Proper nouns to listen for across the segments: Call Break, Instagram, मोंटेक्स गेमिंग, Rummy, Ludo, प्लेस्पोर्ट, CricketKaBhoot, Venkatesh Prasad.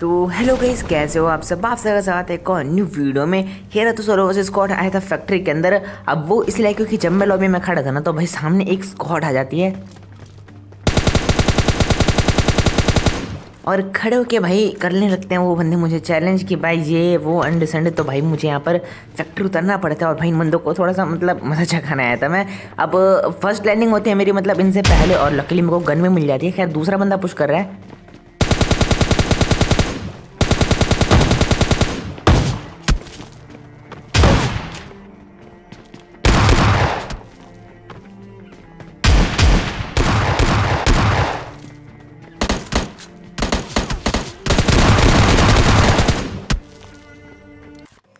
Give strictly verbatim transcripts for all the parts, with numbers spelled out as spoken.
तो hello guys, कैसे हो आप सब। आप सबके साथ एक और न्यू वीडियो में हेरा तो सोलो वर्सेस स्क्वाड आया था फैक्ट्री के अंदर। अब वो इसलिए क्योंकि जब मैं लॉबी में खड़ा था ना तो भाई सामने एक स्क्वाड आ जाती है और खड़े होके भाई करने लगते हैं वो बंदे मुझे चैलेंज कि भाई ये वो अंडे संडे। तो भाई मुझे यहाँ पर फैक्ट्री उतरना पड़ता है और भाई इन बंदों को थोड़ा सा मतलब मजा चखाना आया था मैं। अब फर्स्ट लैंडिंग होती है मेरी मतलब इनसे पहले और लकीली मेरे को गन में मिल जाती है। खैर दूसरा बंदा पुश कर रहा है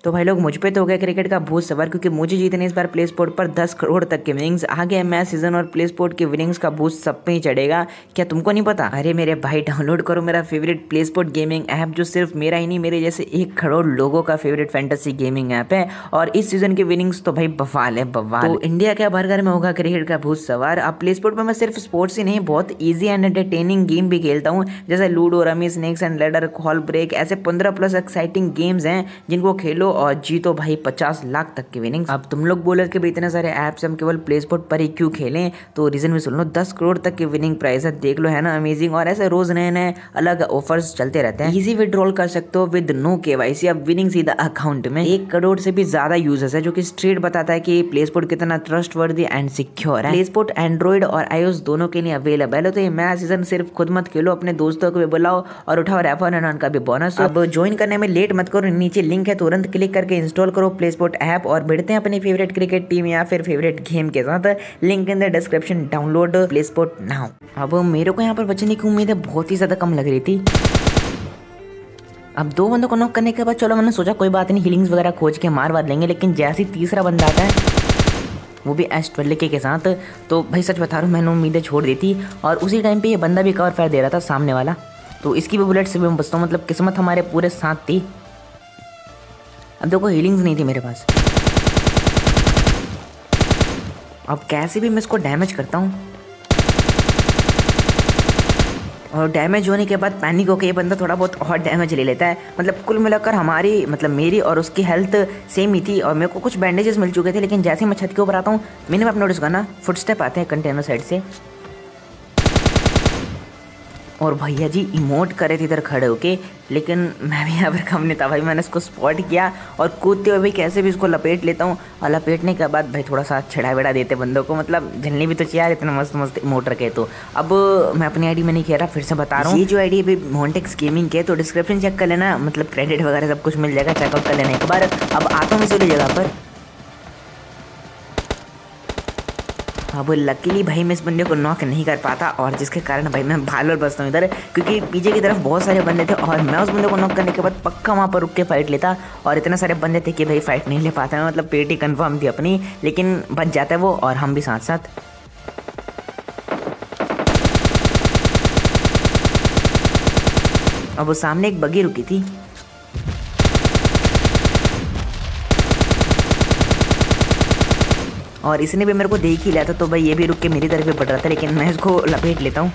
तो भाई लोग मुझ पे तो हो गया क्रिकेट का भूत सवार क्योंकि मुझे जीतने इस बार प्लेस्पोर्ट पर दस करोड़ तक के विनिंग्स आ गए। मैं सीजन और प्लेस्पोर्ट की विनिंग्स का भूत सब पे ही चढ़ेगा, क्या तुमको नहीं पता। अरे मेरे भाई डाउनलोड करो मेरा फेवरेट प्लेस्पोर्ट गेमिंग ऐप जो सिर्फ मेरा ही नहीं मेरे जैसे एक करोड़ लोगों का फेवरेट फैंटेसी गेमिंग ऐप है। और इस सीजन की विनिंग्स तो भाई बवाल है बवाल। तो इंडिया के हर घर में होगा क्रिकेट का भूत सवार। अब प्लेस्पोर्ट पर मैं सिर्फ स्पोर्ट्स ही नहीं बहुत ईजी एंड एंटरटेनिंग गेम भी खेलता हूँ जैसे ludo, rummy, snakes and ladder, call break. ऐसे पंद्रह प्लस एक्साइटिंग गेम्स हैं जिनको खेलो और जीतो भाई पचास लाख तक की विनिंग्स। अब तुम लोग बोले कि भाई इतने सारे ऐप्स हम केवल प्लेस्पोर्ट पर ही क्यों खेलें, तो रीजन भी सुन लो। दस करोड़ तक की विनिंग प्राइस है, देख लो, है ना अमेजिंग। और ऐसे रोज नए नए अलग ऑफर्स चलते रहते हैं। इजी विड्रॉल कर सकते हो विद नो केवाईसी। अब विनिंग सीधा अकाउंट में। एक करोड़ से भी ज्यादा यूजर्स है जो की स्ट्रेट बताता है की प्लेस्पोर्ट कितना ट्रस्टवर्दी एंड सिक्योर है। प्लेस्पोर्ट एंड्रॉइड और आईओएस दोनों के लिए अवेलेबल है। तो ये नया सीजन सिर्फ खुद मत खेलो, अपने दोस्तों को भी बुलाओ और उठाओ रेफर एंड उनका भी बोनस। अब ज्वाइन करने में लेट मत करो, नीचे लिंक है तुरंत क्लिक करके इंस्टॉल करो प्लेस्पोर्ट ऐप और भिड़ते हैं अपनी फेवरेट क्रिकेट टीम या फिर फेवरेट गेम के साथ। Link in the description, download प्लेस्पोर्ट now. अब मेरे को यहाँ पर बचने की उम्मीद है बहुत ही ज्यादा कम लग रही थी। अब दो बंदों को नॉक करने के बाद चलो मैंने सोचा कोई बात नहीं हीलिंग्स वगैरह खोज के मार बात लेंगे, लेकिन जैसे ही तीसरा बंदा आता है वो भी एस ट्वेल्व के साथ, तो भाई सच बता रहा हूँ मैंने उम्मीदें छोड़ दी थी। और उसी टाइम पर यह बंदा भी कवर फायर दे रहा था सामने वाला, तो इसकी भी बुलेट से भी मैं बचता हूँ। मतलब किस्मत हमारे पूरे साथ थी। अब देखो हीलिंग्स नहीं थी मेरे पास। अब कैसे भी मैं इसको डैमेज करता हूँ और डैमेज होने के बाद पैनिक होकर ये बंदा थोड़ा बहुत और डैमेज ले लेता है। मतलब कुल मिलाकर हमारी मतलब मेरी और उसकी हेल्थ सेम ही थी और मेरे को कुछ बैंडेजेस मिल चुके थे। लेकिन जैसे मैं छत के ऊपर आता हूँ मैंने आप नोटिस करना फुटस्टेप आते हैं कंटेनर साइड से और भैया जी इमोट करे थे इधर खड़े होके, लेकिन मैं भी यहाँ पर कम नहीं था भाई। मैंने इसको स्पॉट किया और कूदते हुए भी कैसे भी इसको लपेट लेता हूँ और लपेटने के बाद भाई थोड़ा सा छिड़ा विड़ा देते बंदों को। मतलब झलनी भी तो चाहिए यार, इतना मस्त मस्त इमोट रखे। तो अब मैं अपनी आईडी में नहीं कह रहा, फिर से बता रहा हूँ ये जो आईडी अभी मोंटेक्स गेमिंग के, तो डिस्क्रिप्शन चेक कर लेना, मतलब क्रेडिट वगैरह सब कुछ मिल जाएगा चेकआउट कर लेने के बाद। अब आता हूँ इस वाली जगह पर। अब लकीली भाई मैं इस बंदे को नॉक नहीं कर पाता और जिसके कारण भाई मैं भाल और बचता हूँ इधर क्योंकि पीछे की तरफ बहुत सारे बंदे थे और मैं उस बंदे को नॉक करने के बाद पक्का वहाँ पर रुक के फाइट लेता। और इतने सारे बंदे थे कि भाई फाइट नहीं ले पाता मैं, मतलब पेटी कंफर्म थी अपनी, लेकिन बच जाता है वो और हम भी साथ साथ। अब वो सामने एक बग्गी रुकी थी और इसने भी मेरे को देख ही लिया था, तो भाई ये भी रुक के मेरी तरफ ही बढ़ रहा था, लेकिन मैं इसको लपेट लेता हूँ।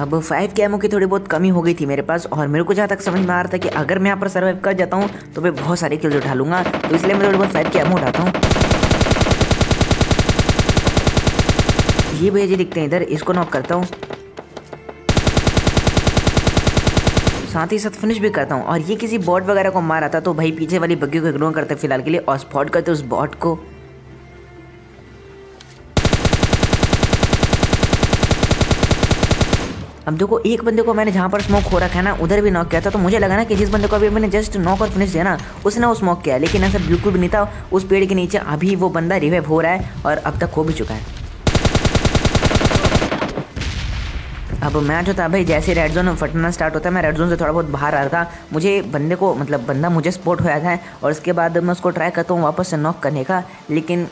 अब फाइव कैमों की थोड़ी बहुत कमी हो गई थी मेरे पास और मेरे को जहाँ तक समझ में आ रहा था कि अगर मैं यहाँ पर सर्वाइव कर जाता हूँ तो मैं बहुत सारे किल्स उठा लूँगा, तो इसलिए मैं थोड़ी बहुत फाइव कैमो उठाता हूँ। ये भैया जी दिखते हैं इधर, इसको नॉक करता हूँ, साथ ही साथ फिनिश भी करता हूँ। और ये किसी बॉट वगैरह को मारा था, तो भाई पीछे वाली बग्गी को इग्नोर करते फिलहाल के लिए और स्पॉट करते उस बॉट को। अब देखो एक बंदे को मैंने जहाँ पर स्मोक हो रखा है ना उधर भी नॉक किया था, तो मुझे लगा ना कि जिस बंदे को अभी मैंने जस्ट नॉक और फिनिश दिया ना उसने वो स्मोक किया, लेकिन ऐसा बिल्कुल भी नहीं था। उस पेड़ के नीचे अभी वो बंदा रिवाइव हो रहा है और अब तक हो भी चुका है। अब मैच होता है भाई, जैसे रेड जोन फटना स्टार्ट होता है, मैं रेड जोन से थोड़ा बहुत बाहर आ रहा था, मुझे बंदे को मतलब बंदा मुझे स्पॉट होया था और उसके बाद मैं उसको ट्राई करता हूँ वापस से नॉक करने का, लेकिन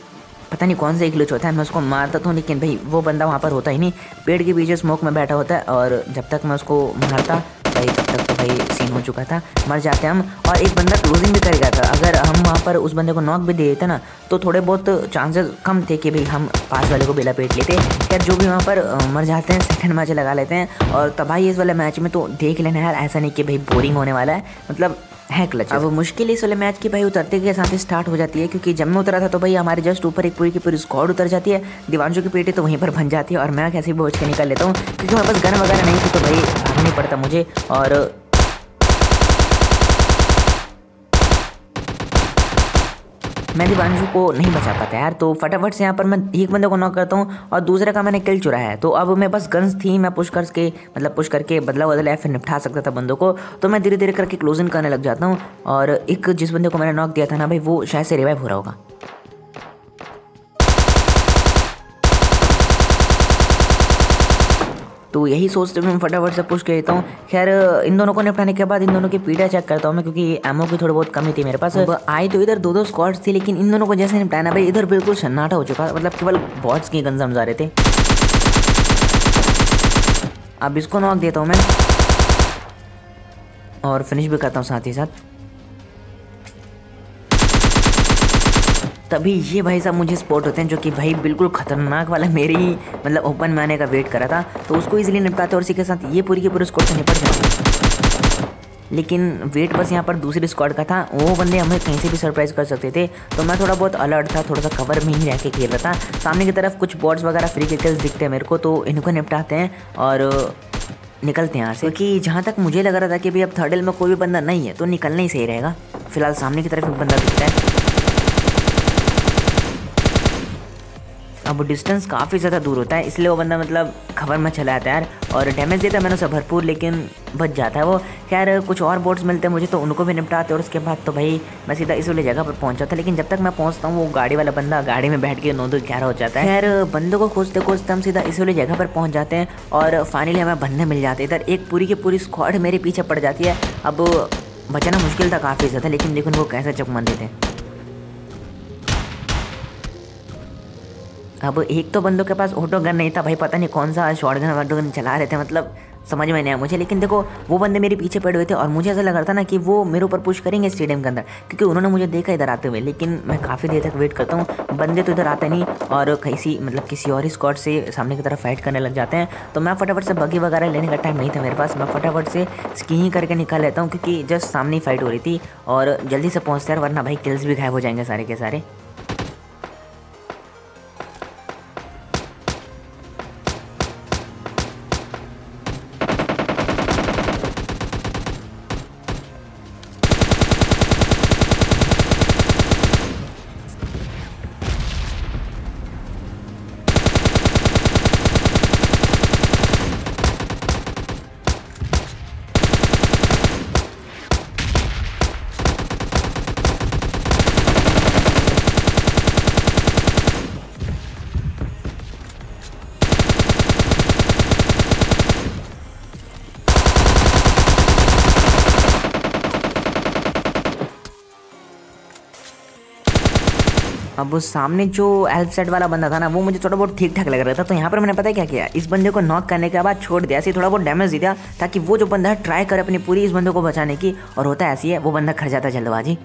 पता नहीं कौन सा एक ग्लिच होता है, मैं उसको मारता था लेकिन भाई वो बंदा वहाँ पर होता ही नहीं, पेड़ के पीछे स्मोक में बैठा होता है और जब तक मैं उसको मारता भाई तब तक तो भाई सीन हो चुका था, मर जाते हम। और एक बंदा क्लोजिंग भी करेगा था, अगर हम वहाँ पर उस बंदे को नॉक भी दे देते ना तो थोड़े बहुत चांसेस कम थे कि भाई हम पास वाले को बेला पेट लेते, यार जो भी वहाँ पर मर जाते हैं सेकंड मैच लगा लेते हैं। और तबाही इस वाले मैच में तो देख लेना यार, ऐसा नहीं कि भाई बोरिंग होने वाला है, मतलब है क्लच। अब मुश्किल इस वाले मैच की भाई उतरते के साथ ही स्टार्ट हो जाती है, क्योंकि जब मैं उतरा था तो भाई हमारे जस्ट ऊपर एक पूरी की पूरी स्क्वाड उतर जाती है, दीवानजों की पेटी तो वहीं पर बन जाती है और मैं कैसे भी बच के निकल लेता हूँ क्योंकि मेरे पास गन वगैरह नहीं थी, तो भाई भागना पड़ता मुझे। और मैं दीवानजू को नहीं बचा पाता यार, तो फटाफट से यहाँ पर मैं एक बंदे को नॉक करता हूँ और दूसरे का मैंने किल चुराया है, तो अब मेरे पास गन्स थी, मैं पुश करके मतलब पुश करके बदला बदला या फिर निपटा सकता था बंदों को, तो मैं धीरे धीरे करके क्लोज इन करने लग जाता हूँ। और एक जिस बंदे को मैंने नॉक दिया था ना भाई, वो शायद से रिवाइव हो रहा होगा। तो यही सोचते हुए मैं फटाफट से पुश कर देता हूँ। खैर इन दोनों को निपटाने के बाद इन दोनों की पीड़ा चेक करता हूँ मैं, क्योंकि एमओ की थोड़ी बहुत कमी थी मेरे पास। आई तो इधर दो दो स्क्वाड्स थी, लेकिन इन दोनों को जैसे निपटाना भाई इधर बिल्कुल सन्नाटा हो चुका, मतलब केवल बॉट्स की गन समझा रहे थे। अब इसको नॉक देता हूँ मैं और फिनिश भी करता हूँ साथ ही साथ। तभी ये भाई साहब मुझे स्पॉट होते हैं, जो कि भाई बिल्कुल खतरनाक वाला मेरे ही मतलब ओपन में आने का वेट कर रहा था, तो उसको इजीली निपटाते और इसी के साथ ये पूरी की पूरी स्क्वाड से निपट जाती। लेकिन वेट बस यहाँ पर दूसरी स्क्वाड का था, वो बंदे हमें कहीं से भी सरप्राइज कर सकते थे, तो मैं थोड़ा बहुत अलर्ट था, थोड़ा सा कवर में ही रह के खेल रहा था। सामने की तरफ कुछ बॉट्स वगैरह फ्री किल्स दिखते हैं मेरे को, तो इनको निपटाते हैं और निकलते हैं यहाँ से, क्योंकि जहाँ तक मुझे लग रहा था कि भाई अब थर्ड एल में कोई भी बंदा नहीं है तो निकलना ही सही रहेगा। फिलहाल सामने की तरफ एक बंदा दिखता है, अब डिस्टेंस काफ़ी ज़्यादा दूर होता है इसलिए वो बंदा मतलब खबर में चला आता है यार, और डैमेज देता है मैंने उसे भरपूर, लेकिन बच जाता है वो। खैर कुछ और बोट्स मिलते हैं मुझे, तो उनको भी निपटाते और उसके बाद तो भाई मैं सीधा इस वाली जगह पर पहुंचा था, लेकिन जब तक मैं पहुंचता हूँ वो गाड़ी वाला बंदा गाड़ी में बैठ के नौ दो ग्यारह हो जाता है। खैर बंदों को खोजते खोजते हम सीधा इस वाली जगह पर पहुँच जाते हैं और फाइनली हमें बंदे मिल जाते हैं। इधर एक पूरी की पूरी स्क्वाड मेरे पीछे पड़ जाती है, अब बचाना मुश्किल था काफ़ी ज़्यादा, लेकिन देखो वो कैसे चकमा देते हैं। अब एक तो बंदों के पास ऑटो गन नहीं था भाई, पता नहीं कौन सा शॉटगन वाटगन चला रहे थे, मतलब समझ में नहीं आया मुझे, लेकिन देखो वो बंदे मेरे पीछे पड़े हुए थे और मुझे ऐसा लग रहा था ना कि वो मेरे ऊपर पुश करेंगे स्टेडियम के अंदर, क्योंकि उन्होंने मुझे देखा इधर आते हुए, लेकिन मैं काफ़ी देर तक वेट करता हूँ, बंदे तो इधर आते नहीं और किसी मतलब किसी और स्क्वाड से सामने की तरफ फाइट करने लग जाते हैं। तो मैं फटाफट से बगी वगैरह लेने का टाइम नहीं था मेरे पास, मैं फटाफट से स्कीइंग करके निकाल लेता हूँ, क्योंकि जस्ट सामने ही फाइट हो रही थी और जल्दी से पहुँचते हैं वरना भाई किल्स भी गायब हो जाएंगे सारे के सारे। अब वो सामने जो हेल्प सेट वाला बंदा था ना, वो मुझे थोड़ा बहुत ठीक ठाक लग रहा था, तो यहाँ पर मैंने पता है क्या किया, इस बंदे को नॉक करने के बाद छोड़ दिया, ऐसे थोड़ा बहुत डैमेज दे दिया ताकि वो जो बंदा है ट्राई करे अपनी पूरी इस बंदे को बचाने की, और होता है ऐसी है वो बंदा खा जाता जल्दबाजी।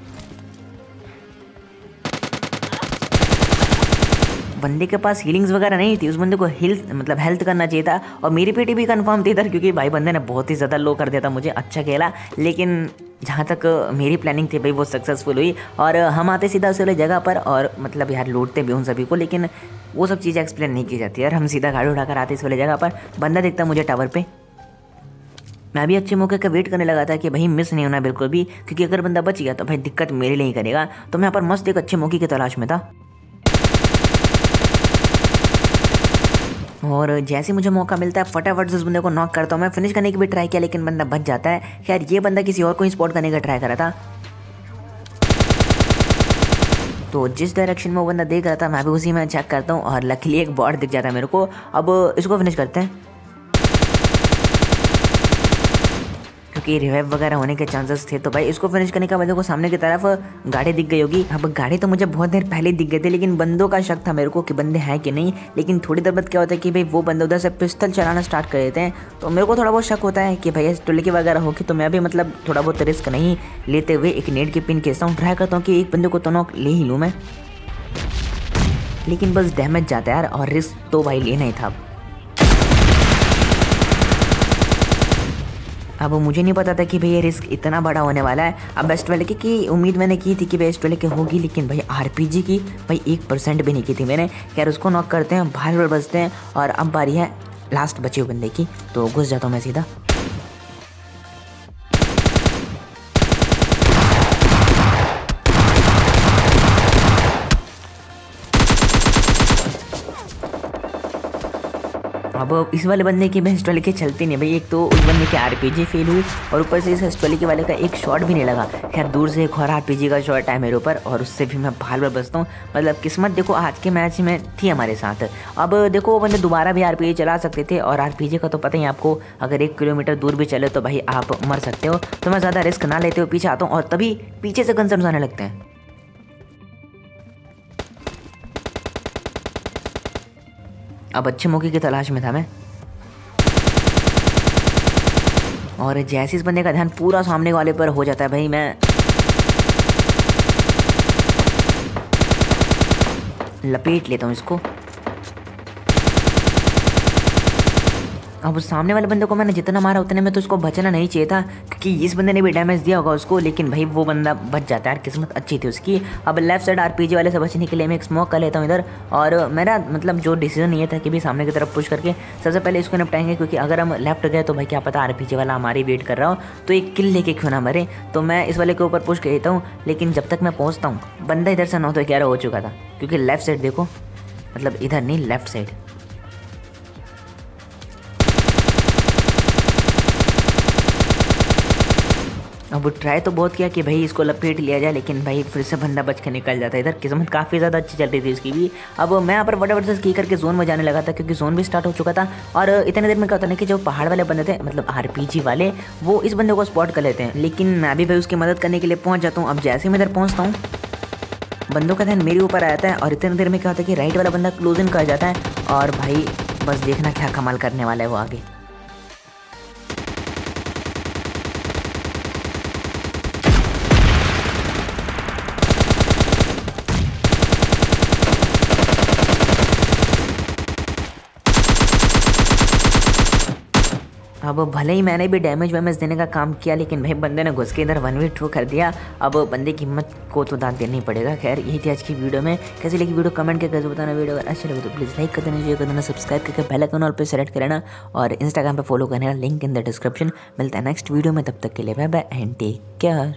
बंदे के पास हीलिंग्स वगैरह नहीं थी, उस बंदे को हिल मतलब हेल्थ करना चाहिए था, और मेरी पेटी भी कंफर्म थी इधर, क्योंकि भाई बंदे ने बहुत ही ज़्यादा लो कर दिया था मुझे। अच्छा खेला, लेकिन जहाँ तक मेरी प्लानिंग थी भाई वो सक्सेसफुल हुई, और हम आते सीधा उस वाले जगह पर और मतलब यार लूटते भी उन सभी को, लेकिन वो सब चीज़ें एक्सप्लेन नहीं की जाती यार। हम सीधा गाड़ी उठाकर आते इस वाले जगह पर, बंदा दिखता मुझे टावर पे, मैं भी अच्छे मौके का वेट करने लगा था कि भाई मिस नहीं होना बिल्कुल भी, क्योंकि अगर बंदा बच गया तो भाई दिक्कत मेरे लिए ही करेगा, तो मैं यहाँ पर मस्त एक अच्छे मौके की तलाश में था। और जैसे मुझे मौका मिलता है फटाफट से उस बंदे को नॉक करता हूँ मैं, फिनिश करने की भी ट्राई किया लेकिन बंदा बच जाता है। खैर ये बंदा किसी और को ही स्पॉट करने का ट्राई कर रहा था, तो जिस डायरेक्शन में वो बंदा देख रहा था मैं भी उसी में चेक करता हूँ, और लकीली एक बॉट दिख जाता है मेरे को। अब इसको फिनिश करते हैं। चुकी है, रिवाइव वगैरह होने के चांसेस थे। तो भाई इसको फिनिश करने का बंदों को सामने की तरफ गाड़ी दिख गई होगी। अब गाड़ी तो मुझे बहुत देर पहले दिख गई थी, लेकिन बंदों का शक था मेरे को कि बंदे हैं कि नहीं। लेकिन थोड़ी देर बाद क्या होता है कि भाई वो बंदे उधर से पिस्तल चलाना स्टार्ट कर देते हैं, तो मेरे को थोड़ा बहुत शक होता है कि भाई टुल्की वगैरह होगी, तो मैं भी मतलब थोड़ा बहुत रिस्क नहीं लेते हुए एक नेट की पिन खींचता हूँ, ट्राई करता हूँ कि एक बंदे को तो नॉक ले ही लूँ मैं, लेकिन बस डैमेज जाता है यार, और रिस्क तो भाई लेना ही था। अब मुझे नहीं पता था कि भाई ये रिस्क इतना बड़ा होने वाला है। अब बेस्ट वाले की, की उम्मीद मैंने की थी कि भाई बेस्ट वाले की होगी, लेकिन भाई आरपीजी की भाई एक परसेंट भी नहीं की थी मैंने। खैर उसको नॉक करते हैं, बाहर बार बचते हैं, और अब बारी है लास्ट बचे हुए बंदे की, तो घुस जाता हूँ मैं सीधा। अब इस वाले बंदे की बेस्ट वाले के चलती नहीं भाई, एक तो उस बंदे की आरपीजी फेल हुई और ऊपर से इस बेस्ट वाले के वाले का एक शॉट भी नहीं लगा। खैर दूर से एक और आरपीजी का शॉट आया मेरे ऊपर, और उससे भी मैं बार बार बचता हूँ। मतलब किस्मत देखो आज के मैच में थी हमारे साथ। अब देखो वो बंदे दोबारा भी आरपीजी चला सकते थे, और आरपीजी का तो पता ही आपको, अगर एक किलोमीटर दूर भी चले तो भाई आप मर सकते हो। तो मैं ज़्यादा रिस्क ना लेते हुए पीछे आता हूँ, और तभी पीछे से गन्स आने लगते हैं। अब अच्छे मौके की तलाश में था मैं, और जैसे इस बंदे का ध्यान पूरा सामने वाले पर हो जाता है भाई, मैं लपेट लेता हूँ इसको। अब सामने वाले बंदे को मैंने जितना मारा उतने में तो उसको बचना नहीं चाहिए था, क्योंकि इस बंदे ने भी डैमेज दिया होगा उसको, लेकिन भाई वो बंदा बच जाता है यार, किस्मत अच्छी थी उसकी। अब लेफ्ट साइड आरपीजी वाले से बचने के लिए मैं एक स्मोक कर लेता हूँ इधर, और मेरा मतलब जो डिसीजन ये था कि भाई सामने की तरफ पुश करके सबसे पहले इसको निपटाएंगे, क्योंकि अगर हम लेफ्ट गए तो भाई क्या पता आरपीजी वाला हमारी वेट कर रहा हो, तो एक किल लेके क्यों ना मरे। तो मैं इस वाले के ऊपर पुश कर देता हूँ, लेकिन जब तक मैं पहुँचता हूँ बंदा इधर से नौ तो ग्यारह हो चुका था, क्योंकि लेफ्ट साइड देखो, मतलब इधर नहीं लेफ्ट साइड। अब ट्राई तो बहुत किया कि भाई इसको लपेट लिया जाए, लेकिन भाई फिर से बंदा बच के निकल जाता है इधर, किस्मत काफ़ी ज़्यादा अच्छी चल रही थी इसकी भी। अब मैं यहाँ पर फटाफट से की करके जोन में जाने लगा था, क्योंकि जोन भी स्टार्ट हो चुका था, और इतने देर में क्या होता है कि जो पहाड़ वाले बंदे थे, मतलब आरपीजी वाले, वो इस बंदे को स्पॉट कर लेते हैं, लेकिन मैं भी भाई उसकी मदद करने के लिए पहुँच जाता हूँ। अब जैसे मैं इधर पहुँचता हूँ बंदों का ध्यान मेरे ऊपर आता है, और इतने देर में क्या होता है कि राइट वाला बंदा क्लोज इन कर जाता है, और भाई बस देखना क्या कमाल करने वाला है वो आगे। अब भले ही मैंने भी डैमेज वैमेज देने का काम किया, लेकिन भाई बंदे ने घुस के इधर वन वे थ्रू कर दिया। अब बंदे की हिम्मत को तो दांत देना ही पड़ेगा। खैर यही थी आज की वीडियो में, कैसी लगी वीडियो कमेंट करके बताना। वीडियो अगर अच्छी लगे तो प्लीज़ लाइक कर देना, शेयर कर देना, सब्सक्राइब करके बेल आइकन ऑल पे सेलेक्ट करना, और इंस्टाग्राम पर फॉलो करना, लिंक इन द डिस्क्रिप्शन। मिलता है नेक्स्ट वीडियो में, तब तक के लिए bye bye and take care.